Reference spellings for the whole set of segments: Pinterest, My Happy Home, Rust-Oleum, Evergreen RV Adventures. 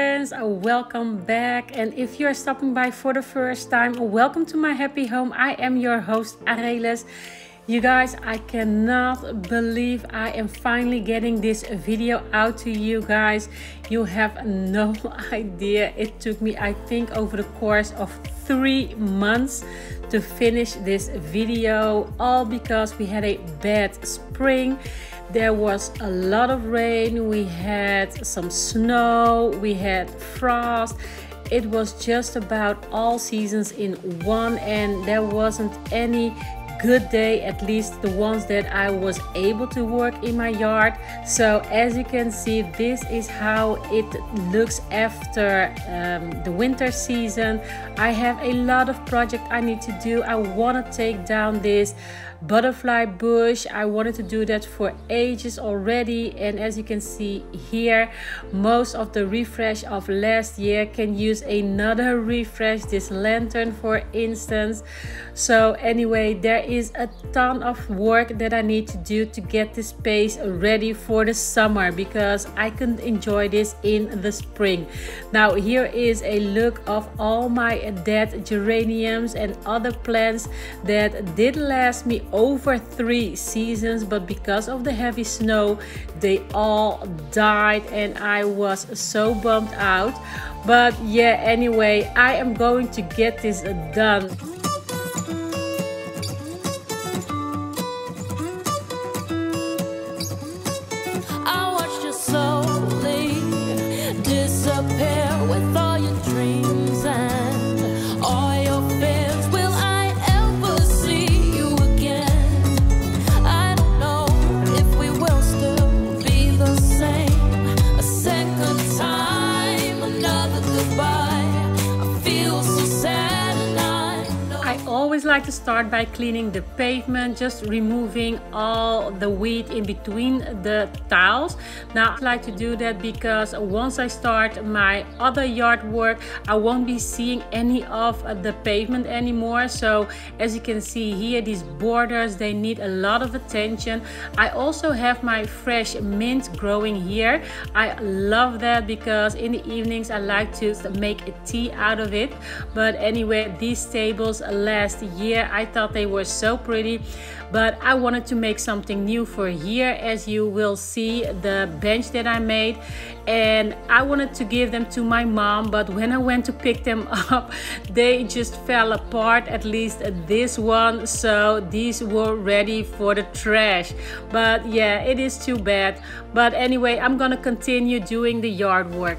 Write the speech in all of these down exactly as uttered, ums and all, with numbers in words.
friends, welcome back, and if you're stopping by for the first time, welcome to My Happy Home. I am your host Arelis. You guys, I cannot believe I am finally getting this video out to you guys. You have no idea. It took me, I think, over the course of three months to finish this video, all because we had a bad spring. There was a lot of rain, we had some snow, we had frost. It was just about all seasons in one, and there wasn't any good day, at least the ones that I was able to work in my yard. So as you can see, this is how it looks after um, the winter season. I have a lot of project I need to do. I want to take down this butterfly bush. I wanted to do that for ages already, and as you can see here, most of the refresh of last year can use another refresh, this lantern for instance. So anyway, there is a ton of work that I need to do to get this space ready for the summer, because I couldn't enjoy this in the spring. Now here is a look of all my dead geraniums and other plants that did last me over three seasons, but because of the heavy snow they all died and I was so bummed out. But yeah, anyway, I am going to get this done. I watched you slowly disappear with all your dreams and all your fears. Will I always like to start by cleaning the pavement, just removing all the weed in between the tiles. Now I like to do that because once I start my other yard work, I won't be seeing any of the pavement anymore. So as you can see here, these borders, they need a lot of attention. I also have my fresh mint growing here. I love that because in the evenings I like to make a tea out of it. But anyway, these tables last Last year I thought they were so pretty, but I wanted to make something new for here. As you will see, the bench that I made, and I wanted to give them to my mom, but when I went to pick them up they just fell apart, at least this one. So these were ready for the trash, but yeah, it is too bad. But anyway, I'm gonna continue doing the yard work.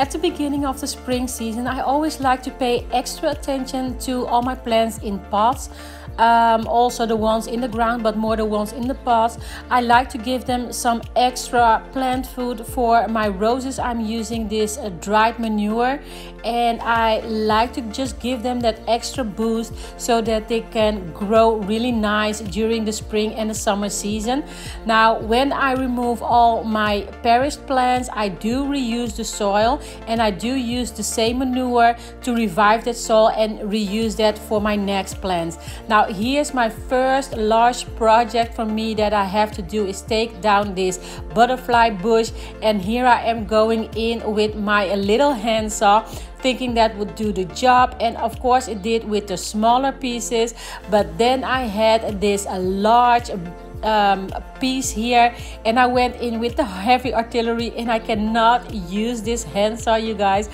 At the beginning of the spring season, I always like to pay extra attention to all my plants in pots. Um, also the ones in the ground, but more the ones in the pots. I like to give them some extra plant food. For my roses I'm using this uh, dried manure, and I like to just give them that extra boost so that they can grow really nice during the spring and the summer season. Now when I remove all my perished plants, I do reuse the soil, and I do use the same manure to revive that soil and reuse that for my next plants. Now here's my first large project for me that I have to do, is take down this butterfly bush, and here I am going in with my little handsaw, thinking that would do the job, and of course it did with the smaller pieces. But then I had this large um, piece here, and I went in with the heavy artillery, and I cannot use this handsaw, you guys,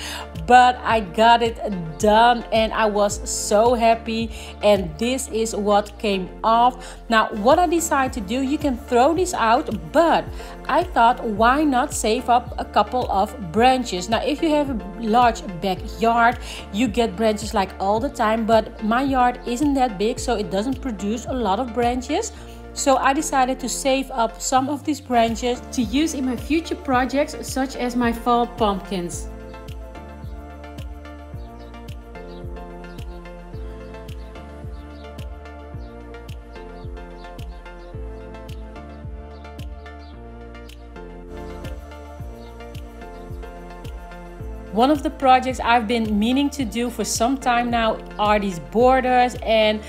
but I got it done and I was so happy, and this is what came off. Now what I decided to do, you can throw this out, but I thought, why not save up a couple of branches? Now if you have a large backyard, you get branches like all the time, but my yard isn't that big, so it doesn't produce a lot of branches. So I decided to save up some of these branches to use in my future projects, such as my fall pumpkins. One of the projects I've been meaning to do for some time now are these borders, and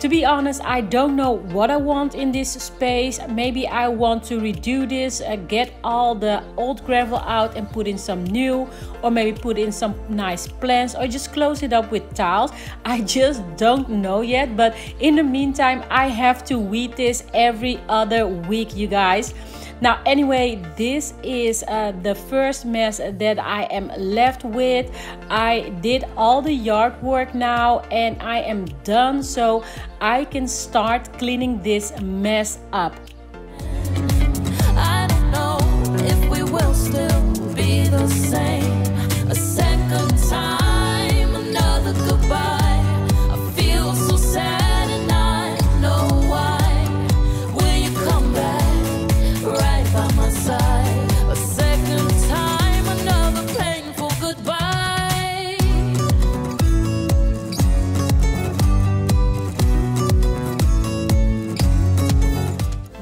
to be honest, I don't know what I want in this space. Maybe I want to redo this, uh, get all the old gravel out and put in some new, or maybe put in some nice plants, or just close it up with tiles. I just don't know yet, but in the meantime, I have to weed this every other week, you guys. Now, anyway, this is uh, the first mess that I am left with. I did all the yard work now and I am done, so I can start cleaning this mess up. I don't know if we will still be the same a second time, another goodbye.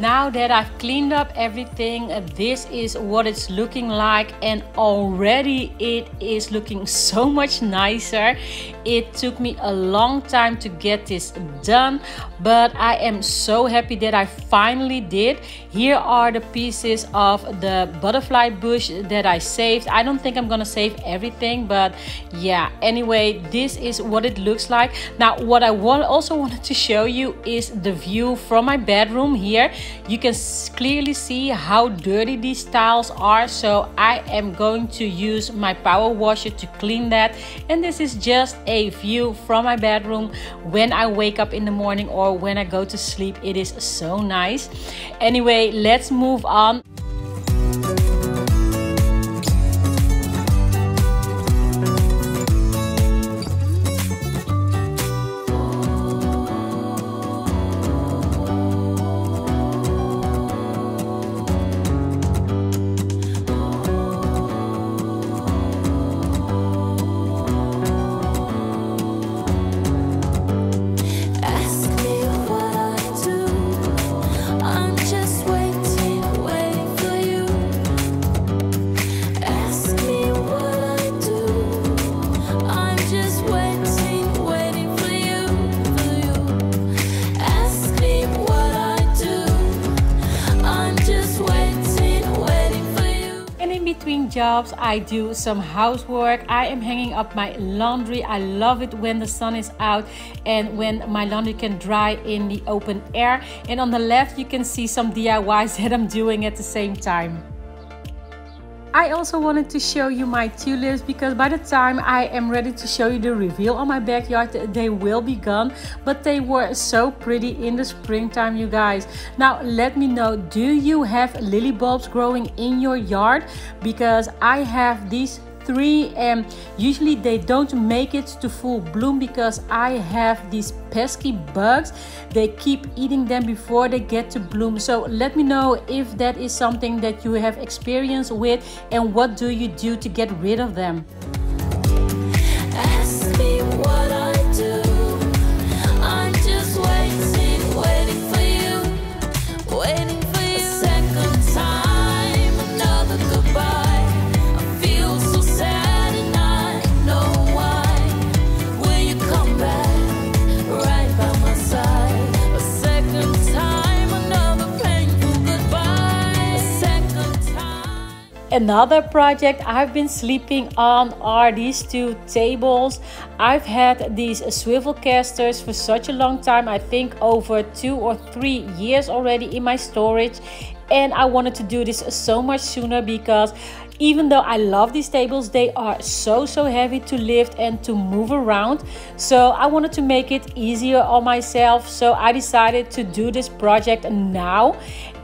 Now that I've cleaned up everything, this is what it's looking like, and already it is looking so much nicer. It took me a long time to get this done, but I am so happy that I finally did. Here are the pieces of the butterfly bush that I saved. I don't think I'm gonna save everything, but yeah, anyway, this is what it looks like. Now, what I want, also wanted to show you is the view from my bedroom here. You can clearly see how dirty these tiles are, so I am going to use my power washer to clean that. And this is just a view from my bedroom when I wake up in the morning or when I go to sleep. It is so nice. Anyway, let's move on. Jobs, I do some housework. I am hanging up my laundry. I love it when the sun is out and when my laundry can dry in the open air. And on the left you can see some D I Ys that I'm doing at the same time. I also wanted to show you my tulips, because by the time I am ready to show you the reveal on my backyard, they will be gone, but they were so pretty in the springtime, you guys. Now let me know, do you have lily bulbs growing in your yard? Because I have these three, and usually they don't make it to full bloom because I have these pesky bugs. They keep eating them before they get to bloom. So let me know if that is something that you have experience with, and what do you do to get rid of them. Ask me what I do. I'm just waiting, waiting for you, waiting for you. A second time, another goodbye. Another project I've been sleeping on are these two tables. I've had these swivel casters for such a long time, I think over two or three years already in my storage. And I wanted to do this so much sooner, because even though I love these tables, they are so, so heavy to lift and to move around. So I wanted to make it easier on myself. So I decided to do this project now.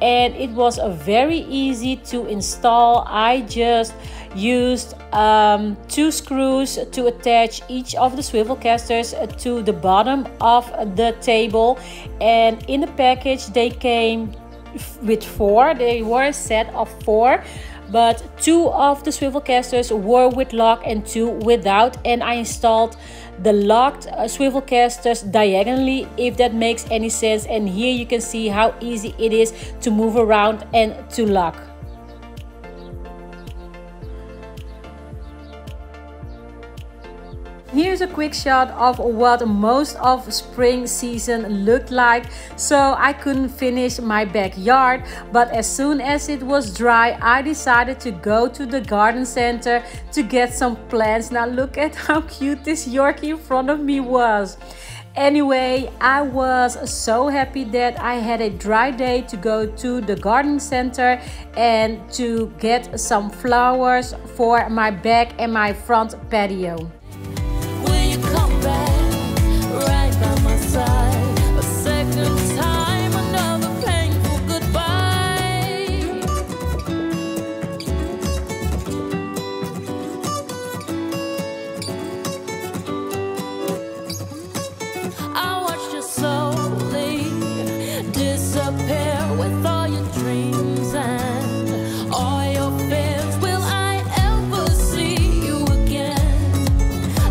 And it was very easy to install. I just used um, two screws to attach each of the swivel casters to the bottom of the table. And in the package, they came with four. They were a set of four, but two of the swivel casters were with lock and two without, and I installed the locked uh, swivel casters diagonally, if that makes any sense. And here you can see how easy it is to move around and to lock. Here's a quick shot of what most of spring season looked like. So I couldn't finish my backyard, but as soon as it was dry, I decided to go to the garden center to get some plants. Now look at how cute this Yorkie in front of me was. Anyway, I was so happy that I had a dry day to go to the garden center and to get some flowers for my back and my front patio. Will you come back right by my side a second time, another painful goodbye? I watched you slowly disappear with all your dreams and all your fears. Will I ever see you again?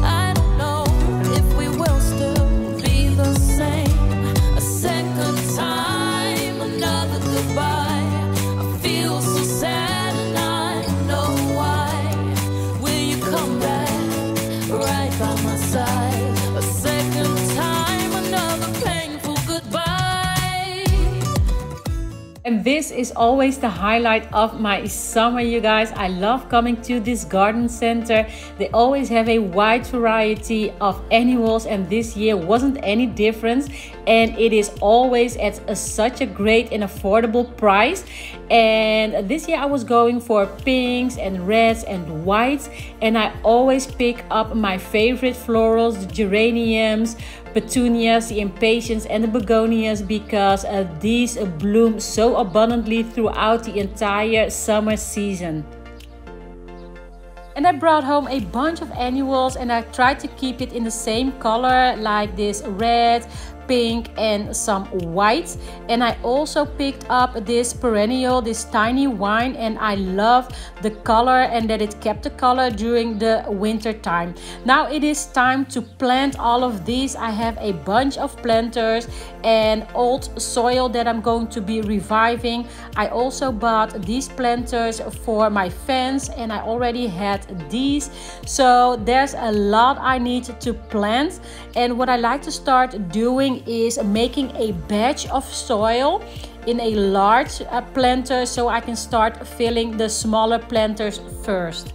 I don't know if we will still be the same. A second time, another goodbye. I feel so sad and I don't know why. Will you come back right by my side? A second time, another painful goodbye. And this is always the highlight of my summer, you guys. I love coming to this garden center. They always have a wide variety of animals, and this year wasn't any different. And it is always at a, such a great and affordable price. And this year I was going for pinks and reds and whites, and I always pick up my favorite florals, the geraniums, petunias, the impatiens and the begonias, because uh, these uh, bloom so abundantly throughout the entire summer season. And I brought home a bunch of annuals, and I tried to keep it in the same color, like this red, pink and some white. And I also picked up this perennial, this tiny vine, and I love the color and that it kept the color during the winter time. Now it is time to plant all of these. I have a bunch of planters and old soil that I'm going to be reviving. I also bought these planters for my fence, and I already had these, so there's a lot I need to plant. And what I like to start doing is making a batch of soil in a large uh, planter, so I can start filling the smaller planters first.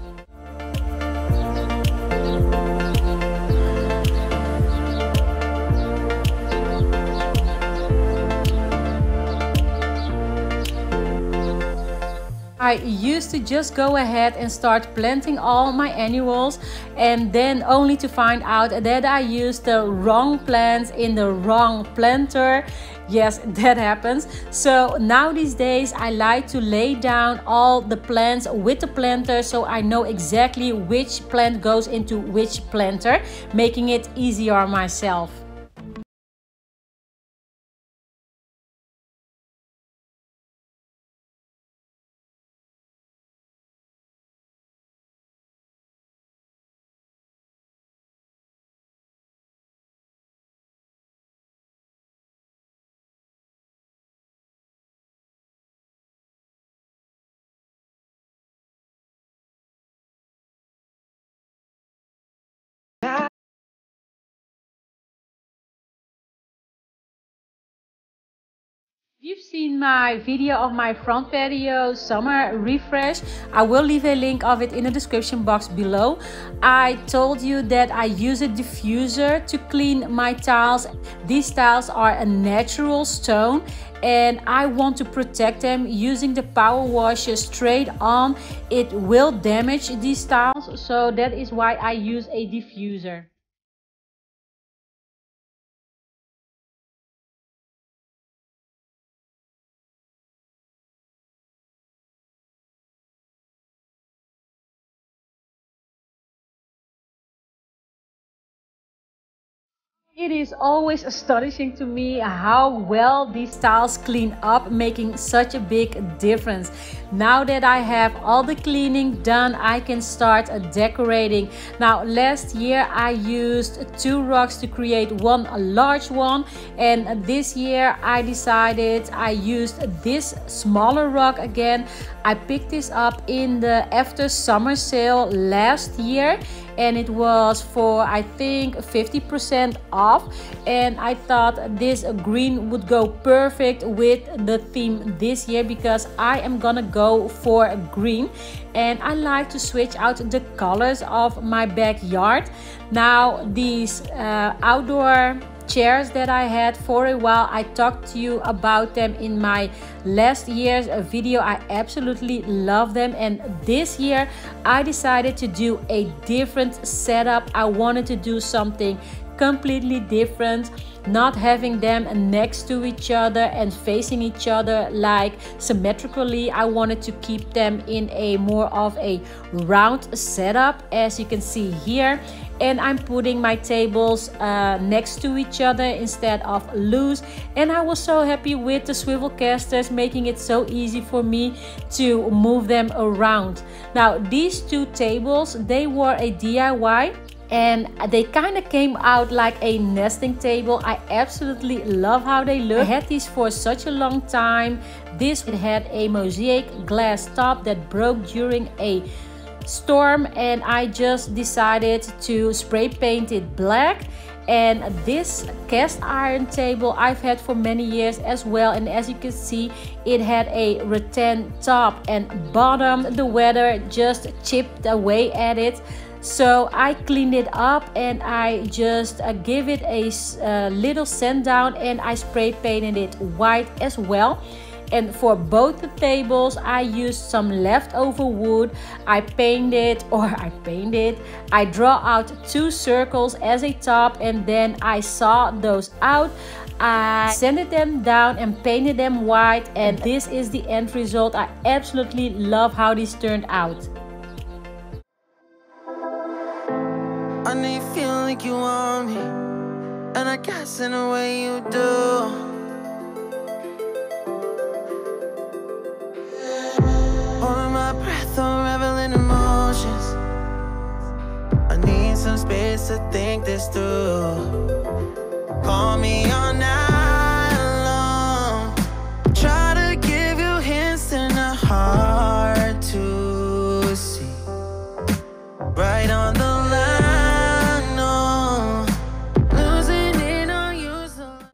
I used to just go ahead and start planting all my annuals, and then only to find out that I used the wrong plants in the wrong planter. Yes, that happens. So now these days I like to lay down all the plants with the planter, so I know exactly which plant goes into which planter, making it easier myself. If you've seen my video of my front patio summer refresh, I will leave a link of it in the description box below. I told you that I use a diffuser to clean my tiles. These tiles are a natural stone, and I want to protect them using the power washer straight on. It will damage these tiles, so that is why I use a diffuser. It is always astonishing to me how well these tiles clean up, making such a big difference. Now that I have all the cleaning done, I can start decorating. Now last year I used two rocks to create one large one, and this year I decided I used this smaller rock again. I picked this up in the after summer sale last year, and it was for I think fifty percent off, and I thought this green would go perfect with the theme this year because I am gonna go for green, and I like to switch out the colors of my backyard. Now these uh, outdoor chairs that I had for a while, I talked to you about them in my last year's video. I absolutely love them, and this year I decided to do a different setup. I wanted to do something completely different, not having them next to each other and facing each other like symmetrically. I wanted to keep them in a more of a round setup, as you can see here, and I'm putting my tables uh, next to each other instead of loose. And I was so happy with the swivel casters, making it so easy for me to move them around. Now these two tables, they were a D I Y, and they kind of came out like a nesting table. I absolutely love how they look. I had these for such a long time. This it had a mosaic glass top that broke during a storm, and I just decided to spray paint it black. And this cast iron table I've had for many years as well, and as you can see, it had a rattan top and bottom. The weather just chipped away at it, so I cleaned it up and I just uh, give it a uh, little sand down, and I spray painted it white as well. And for both the tables I used some leftover wood. I painted or I painted I draw out two circles as a top, and then I sawed those out. I sanded them down and painted them white, and this is the end result. I absolutely love how these turned out. I know you feel like you want me, and I guess in a way you do. Holding my breath, I'm reveling emotions. I need some space to think this through. Call me all night long. Try to give you hints and a heart to see. Right on the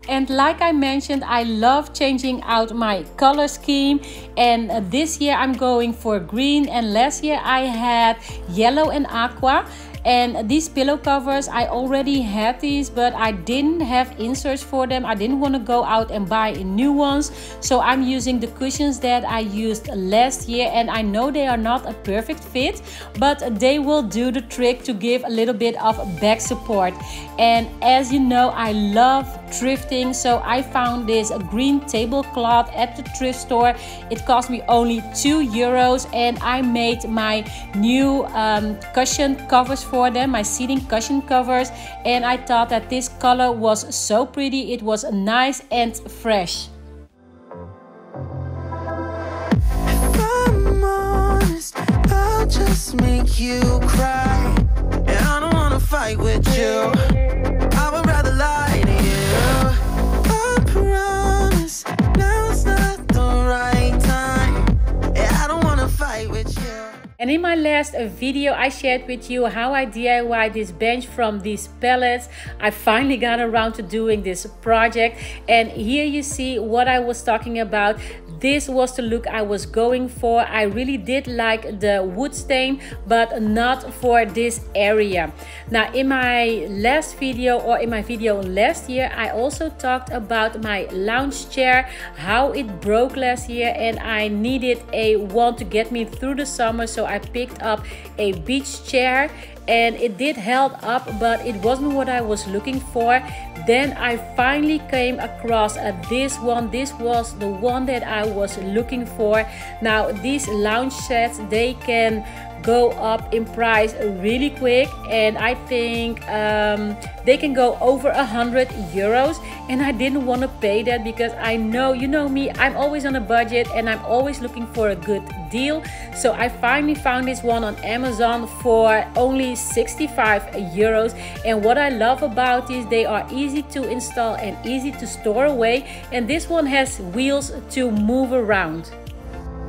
And like I mentioned, I love changing out my color scheme, and this year I'm going for green, and last year I had yellow and aqua. And these pillow covers, I already had these, but I didn't have inserts for them. I didn't want to go out and buy new ones, so I'm using the cushions that I used last year, and I know they are not a perfect fit, but they will do the trick to give a little bit of back support. And as you know, I love thrifting, so I found this green tablecloth at the thrift store. It cost me only two euros, and I made my new um, cushion covers for them, my seating cushion covers, and I thought that this color was so pretty. It was nice and fresh. If I'm honest, I'll just make you cry, and I don't want to fight with you. I would rather lie to you. I promise now's not the right time, and I don't want to fight with you. And in my last video, I shared with you how I D I Y this bench from these pallets. I finally got around to doing this project, and here you see what I was talking about. This was the look I was going for. I really did like the wood stain, but not for this area. Now in my last video, or in my video last year, I also talked about my lounge chair, how it broke last year, and I needed a one to get me through the summer, so I picked up a beach chair, and it did held up, but it wasn't what I was looking for. Then I finally came across uh, this one. This was the one that I was looking for. Now these lounge sets, they can go up in price really quick, and I think um, they can go over a hundred euros, and I didn't want to pay that because I know, you know me, I'm always on a budget and I'm always looking for a good deal. So I finally found this one on Amazon for only sixty-five euros, and what I love about these, they are easy to install and easy to store away, and this one has wheels to move around.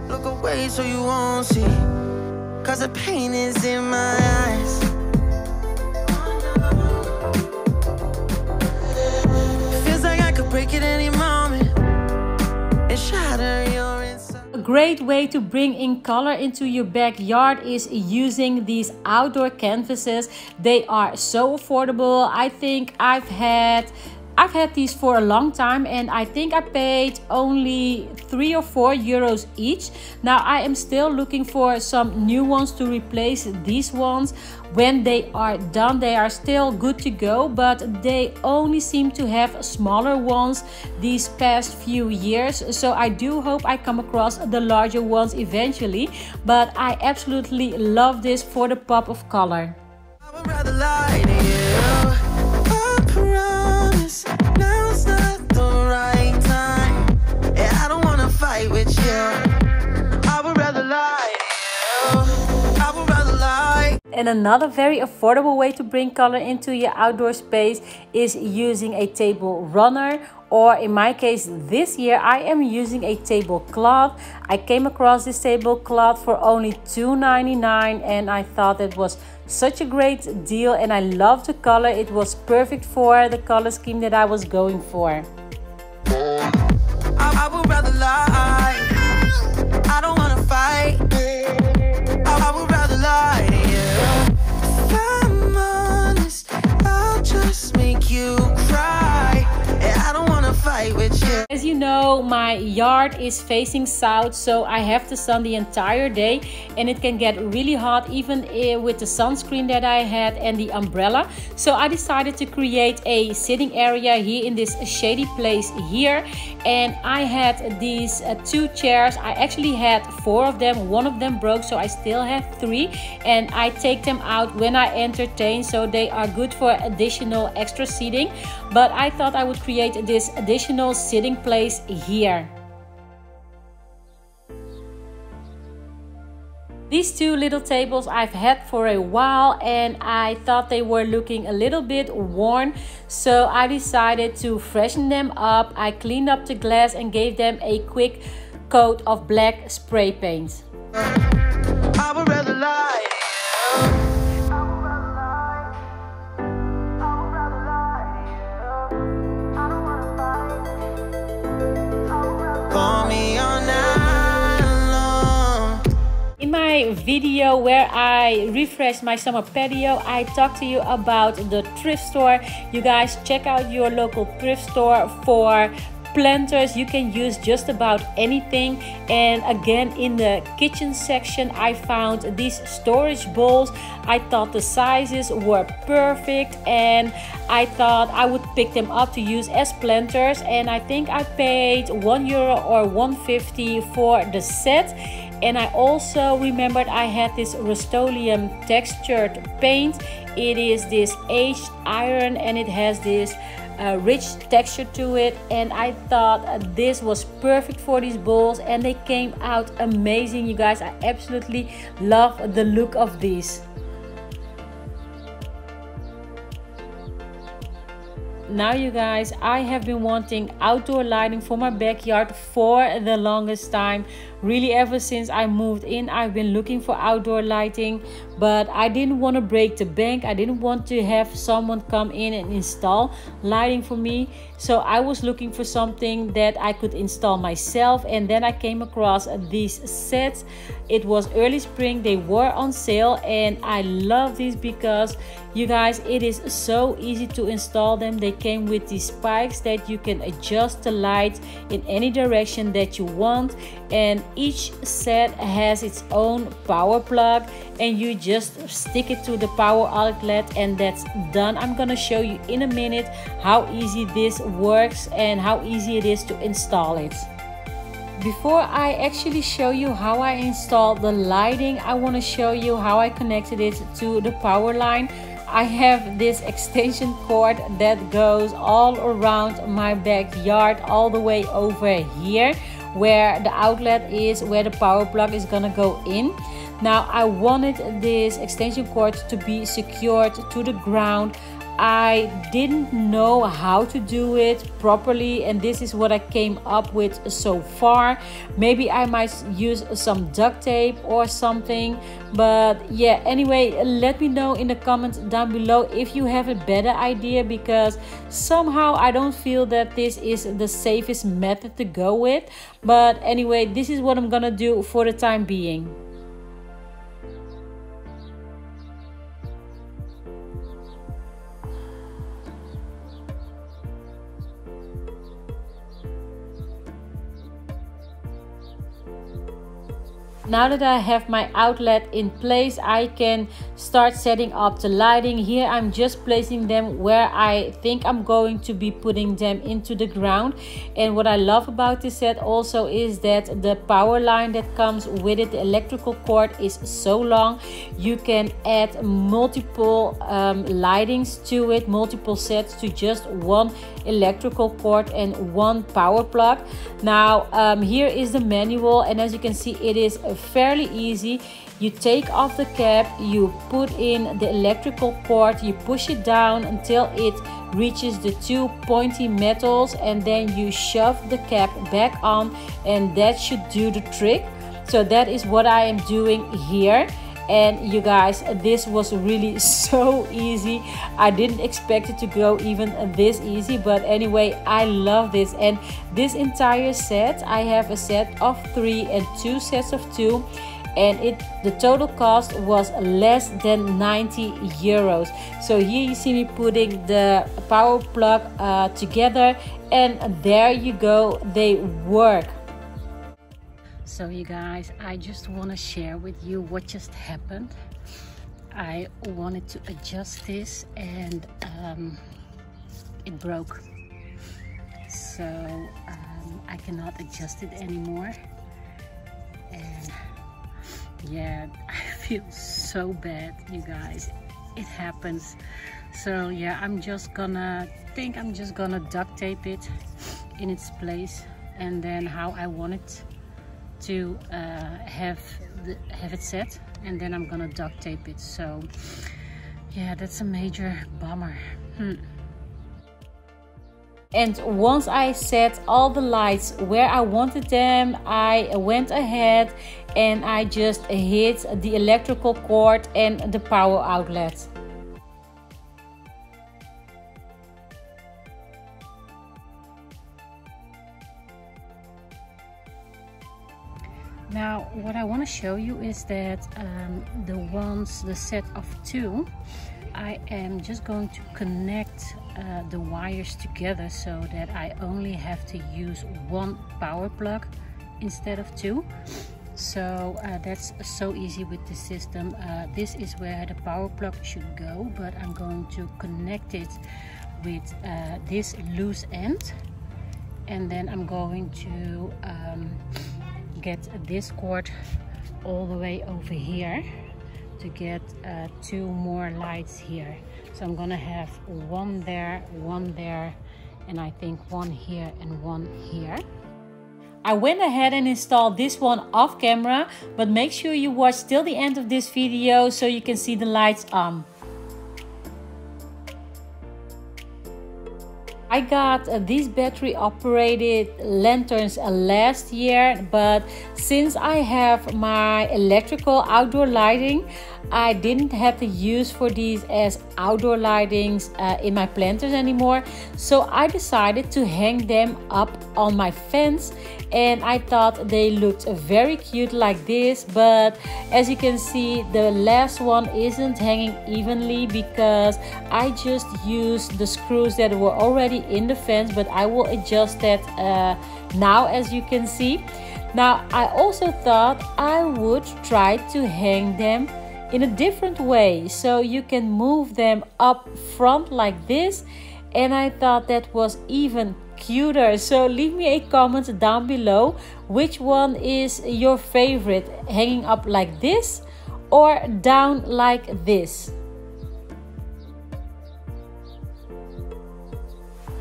Look away. away so you won't see, cause the pain is in my eyes. Feels like I could break it any moment and shatter your inside. A great way to bring in color into your backyard is using these outdoor canvases. They are so affordable. I think I've had I've had these for a long time and I think I paid only three or four euros each. Now I am still looking for some new ones to replace these ones. When they are done, they are still good to go, but they only seem to have smaller ones these past few years. So I do hope I come across the larger ones eventually, but I absolutely love this for the pop of color. I would rather lie to you. Now's not the right time. Yeah, I don't wanna fight with you. I would rather lie. I would rather lie. And another very affordable way to bring color into your outdoor space is using a table runner. Or in my case, this year I am using a tablecloth. I came across this tablecloth for only two ninety-nine and I thought it was such a great deal and I loved the color. It was perfect for the color scheme that I was going for. I, I would rather lie. I don't want to fight. I, I would rather lie to you. If I'm honest, I'll just make you cry. And I don't want to fight with you. As you know, my yard is facing south, so I have the sun the entire day and it can get really hot even with the sunscreen that I had and the umbrella. So I decided to create a sitting area here in this shady place here, and I had these uh, two chairs. I actually had four of them, one of them broke, so I still have three, and I take them out when I entertain, so they are good for additional extra seating. But I thought I would create this additional sitting place here. These two little tables I've had for a while and I thought they were looking a little bit worn, so I decided to freshen them up. I cleaned up the glass and gave them a quick coat of black spray paint. I would rather lie. In my video where I refreshed my summer patio, I talked to you about the thrift store. You guys check out your local thrift store for planters. You can use just about anything. And again, in the kitchen section I found these storage bowls. I thought the sizes were perfect and I thought I would pick them up to use as planters, and I think I paid one euro or one fifty for the set. And I also remembered I had this Rust-Oleum textured paint. It is this aged iron and it has this a rich texture to it, and I thought this was perfect for these bowls and they came out amazing. You guys, I absolutely love the look of these. Now you guys, I have been wanting outdoor lighting for my backyard for the longest time. Really, ever since I moved in, I've been looking for outdoor lighting, but I didn't want to break the bank. I didn't want to have someone come in and install lighting for me. So I was looking for something that I could install myself, and then I came across these sets. It was early spring, they were on sale, and I love these because you guys, it is so easy to install them. They came with these spikes that you can adjust the light in any direction that you want, and each set has its own power plug and you just stick it to the power outlet and that's done. I'm gonna show you in a minute how easy this works and how easy it is to install it. Before I actually show you how I installed the lighting, I want to show you how I connected it to the power line. I have this extension cord that goes all around my backyard all the way over here where the outlet is, where the power plug is gonna go in. Now I wanted this extension cord to be secured to the ground. I didn't know how to do it properly, and this is what I came up with so far. Maybe I might use some duct tape or something, but yeah, anyway, let me know in the comments down below if you have a better idea, because somehow I don't feel that this is the safest method to go with. But anyway, this is what I'm gonna do for the time being. Now that I have my outlet in place, I can start setting up the lighting. Here I'm just placing them where I think I'm going to be putting them into the ground. And what I love about this set also is that the power line that comes with it, the electrical cord, is so long. You can add multiple um, lightings to it, multiple sets to just one electrical cord and one power plug. Now um, here is the manual, and as you can see, it is fairly easy. You take off the cap, you put in the electrical cord, you push it down until it reaches the two pointy metals, and then you shove the cap back on, and that should do the trick. So that is what I am doing here. And you guys, this was really so easy. I didn't expect it to go even this easy, but anyway, I love this. And this entire set, I have a set of three and two sets of two, and it the total cost was less than ninety euros. So here you see me putting the power plug uh, together, and there you go, they work. So you guys, I just want to share with you what just happened. I wanted to adjust this, and um, it broke. So um, I cannot adjust it anymore. And yeah, I feel so bad, you guys. It happens. So yeah, I'm just gonna think I'm just gonna duct tape it in its place, and then how I want it to uh, have the, have it set, and then I'm gonna duct tape it. So yeah, that's a major bummer. hmm. And once I set all the lights where I wanted them, I went ahead and I just hid the electrical cord and the power outlet. Now, what I want to show you is that um, the ones, the set of two, I am just going to connect uh, the wires together so that I only have to use one power plug instead of two. So uh, that's so easy with the system. Uh, this is where the power plug should go, but I'm going to connect it with uh, this loose end, and then I'm going to um, get this cord all the way over here to get uh, two more lights here. So I'm gonna have one there, one there, and I think one here and one here. I went ahead and installed this one off camera, but make sure you watch till the end of this video so you can see the lights on. I got uh, these battery operated lanterns uh, last year, but since I have my electrical outdoor lighting, I didn't have the use for these as outdoor lightings uh, in my planters anymore. So I decided to hang them up on my fence, and I thought they looked very cute like this. But as you can see, the last one isn't hanging evenly because I just used the screws that were already in the fence, but I will adjust that uh, now, as you can see. Now, I also thought I would try to hang them in a different way, so you can move them up front like this, and I thought that was even cuter. So leave me a comment down below which one is your favorite, hanging up like this or down like this.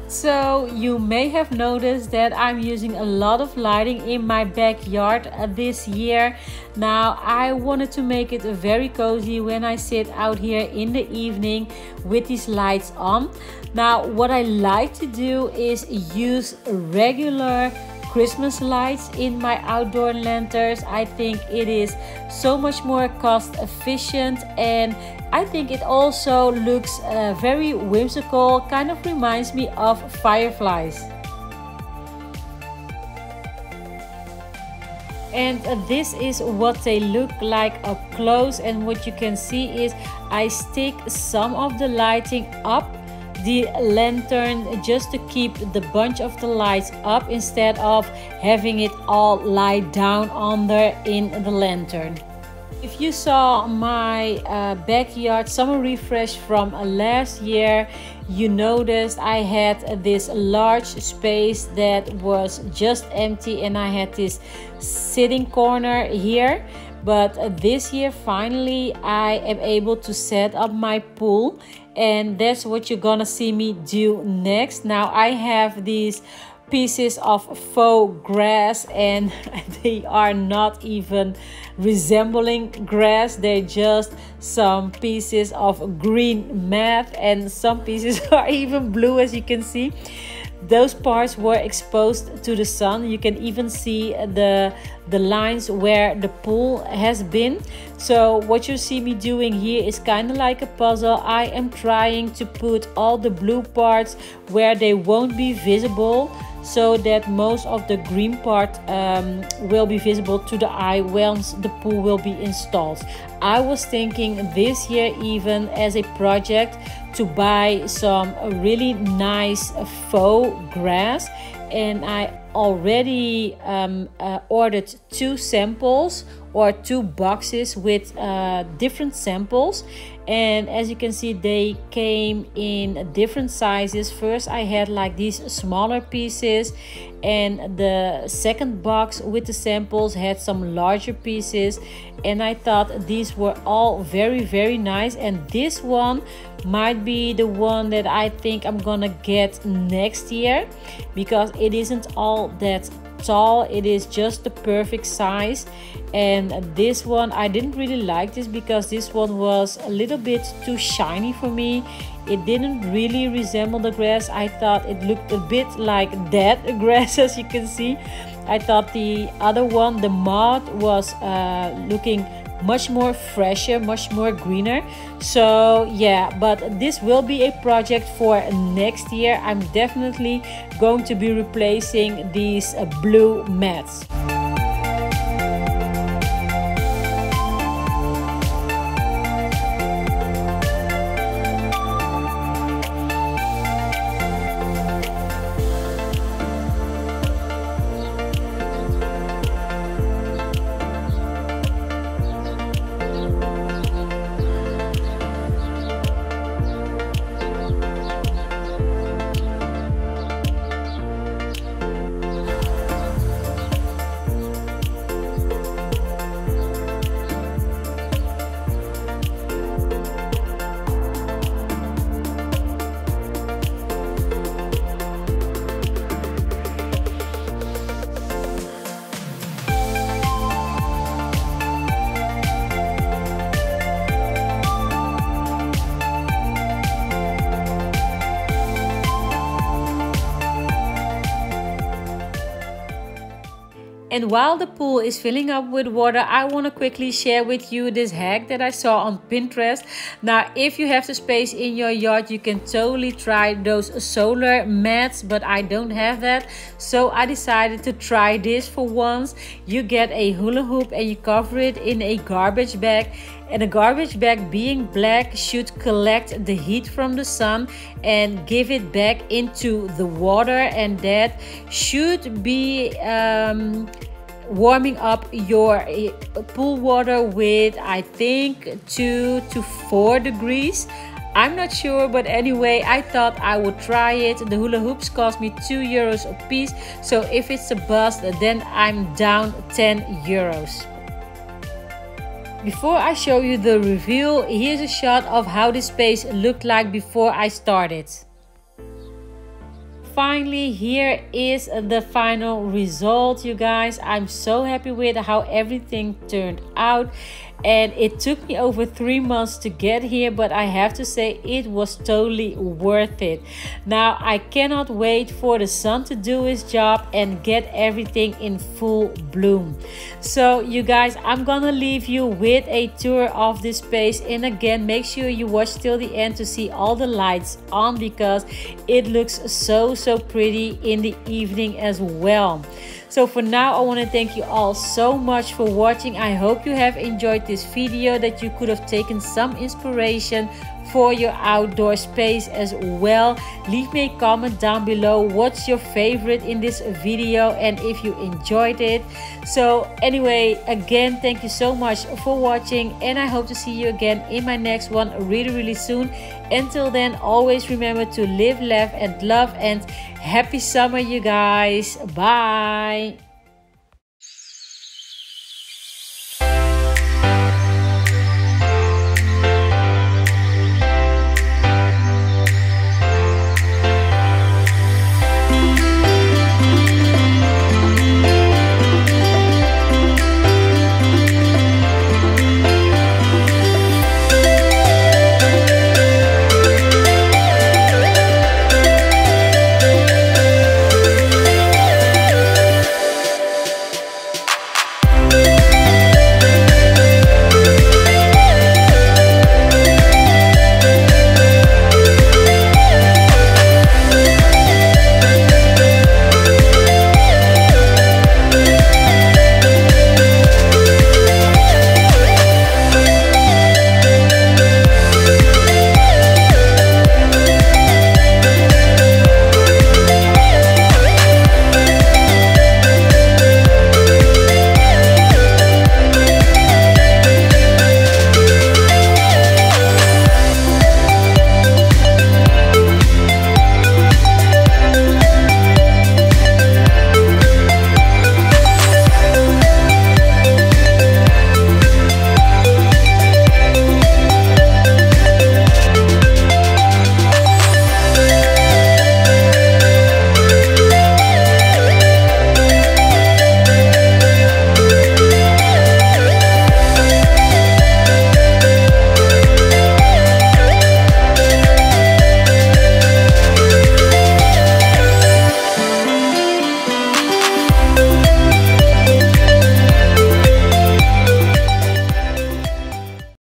So you may have noticed that I'm using a lot of lighting in my backyard this year. Now I wanted to make it very cozy when I sit out here in the evening with these lights on. Now what I like to do is use regular Christmas lights in my outdoor lanterns. I think it is so much more cost efficient, and I think it also looks uh, very whimsical, kind of reminds me of fireflies. And this is what they look like up close, and what you can see is I stick some of the lighting up the lantern just to keep the bunch of the lights up instead of having it all lie down under in the lantern. If you saw my uh, backyard summer refresh from last year, you noticed I had this large space that was just empty, and I had this sitting corner here. But this year finally I am able to set up my pool, and that's what you're gonna see me do next. Now I have these pieces of faux grass, and they are not even resembling grass. They're just some pieces of green mat, and some pieces are even blue, as you can see. Those parts were exposed to the sun. You can even see the the lines where the pool has been. So what you see me doing here is kind of like a puzzle. I am trying to put all the blue parts where they won't be visible, so that most of the green part um, will be visible to the eye once the pool will be installed. I was thinking this year even as a project to buy some really nice faux grass, and I already um, uh, ordered two samples or two boxes with uh, different samples, and as you can see they came in different sizes. First I had like these smaller pieces, and the second box with the samples had some larger pieces, and I thought these were all very very nice, and this one might be the one that I think I'm gonna get next year, because it isn't all that tall, it is just the perfect size. And this one I didn't really like this, because this one was a little bit too shiny for me. It didn't really resemble the grass. I thought it looked a bit like dead grass, as you can see. I thought the other one, the mod, was uh, looking much more fresher, much more greener. So yeah, but this will be a project for next year. I'm definitely going to be replacing these blue mats. And while the pool is filling up with water, I want to quickly share with you this hack that I saw on Pinterest. Now, if you have the space in your yard, you can totally try those solar mats, but I don't have that. So I decided to try this for once. You get a hula hoop and you cover it in a garbage bag. And a garbage bag, being black, should collect the heat from the sun and give it back into the water, and that should be um, warming up your pool water with, I think, two to four degrees. I'm not sure, but anyway, I thought I would try it. The hula hoops cost me two euros a piece, so if it's a bust, then I'm down ten euros. Before I show you the reveal, here's a shot of how this space looked like before I started. finally, here is the final result, you guys. I'm so happy with how everything turned out. And it took me over three months to get here, but I have to say it was totally worth it. Now, I cannot wait for the sun to do his job and get everything in full bloom. So, you guys, I'm gonna leave you with a tour of this space. And again, make sure you watch till the end to see all the lights on, because it looks so, so pretty in the evening as well. So for now, I want to thank you all so much for watching. I hope you have enjoyed this video, that you could have taken some inspiration for your outdoor space as well. Leave me a comment down below, what's your favorite in this video and if you enjoyed it. So anyway, again, thank you so much for watching, and I hope to see you again in my next one really, really soon. Until then, always remember to live, laugh and love, and happy summer, you guys. Bye.